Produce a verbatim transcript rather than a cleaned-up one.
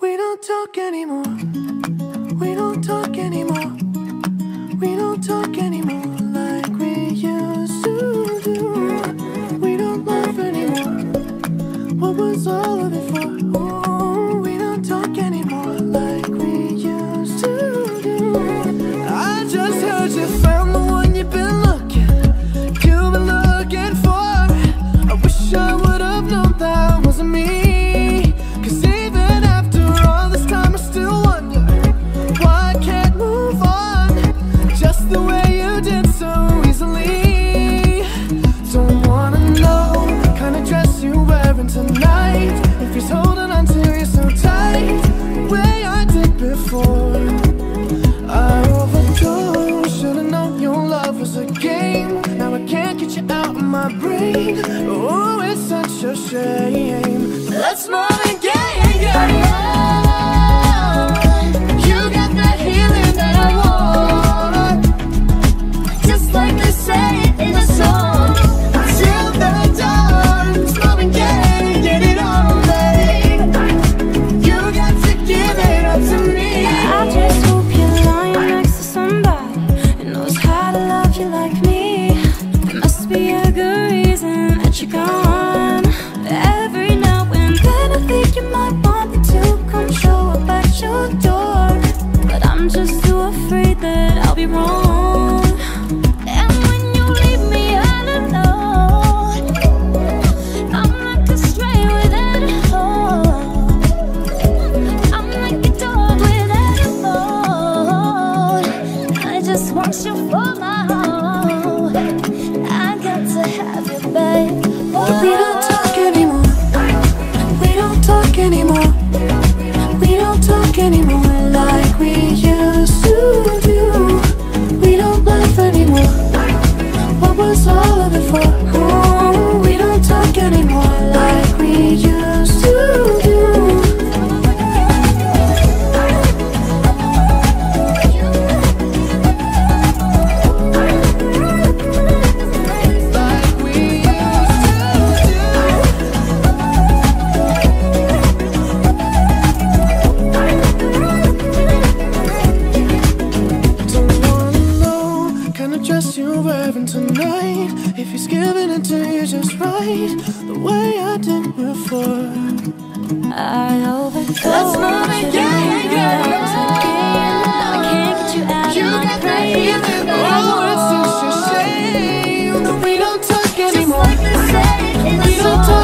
We don't talk anymore. We don't talk anymore. We don't talk anymore like we used to do. We don't laugh anymore. What was all of it for? Ooh, we don't talk anymore like we used to do. I just heard you found the one you've been looking. You've been looking for. I wish I would have known that wasn't me. Oh, it's such a shame. Let's move and get it, yeah. You got that healing that I want, just like they say it in the song. Till the dawn, let's move and get it, get it on, baby. You got to give it up to me. I just hope you're lying next to somebody who knows how to love you like me. There must be a good reason that you're gone. Every now and then I think you might want me to come show up at your door, but I'm just too afraid that I'll be wrong. And when you leave me all alone, I'm like a stray without a home. I'm like a dog without a bone. I just want you for my own. I got to have you, babe. We don't talk anymore. We don't talk anymore. We don't talk anymore like we used to do. We don't laugh anymore. What was all of it for? Ooh, we don't talk anymore like we used to do. Tonight, if he's giving it to you just right, the way I did before, I overdosed. Let's move and get it, yeah. I can't get you out of you my brain. Oh, it's such a shame that we don't talk anymore. Just like they say, we don't talk.